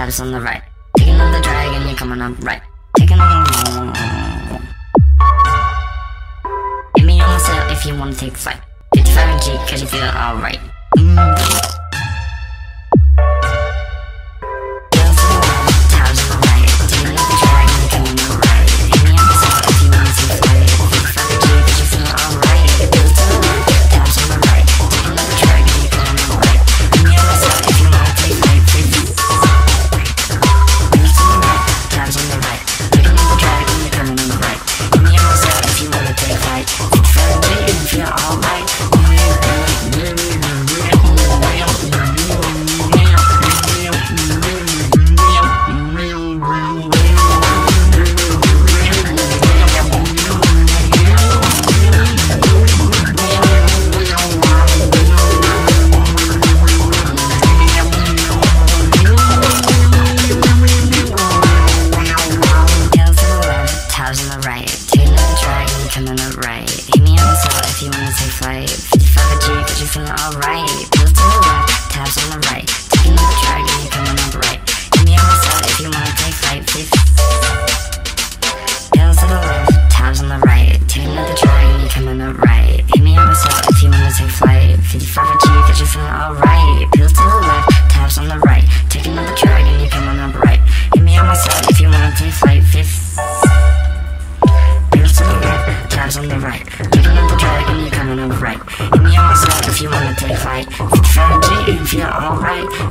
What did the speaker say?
tabs on the right. Take another drag and you're coming up right. Take another. Hit me on the set if you wanna take flight. 55 and G, cause you feel alright. If you wanna take flight, 55 G, you feel alright.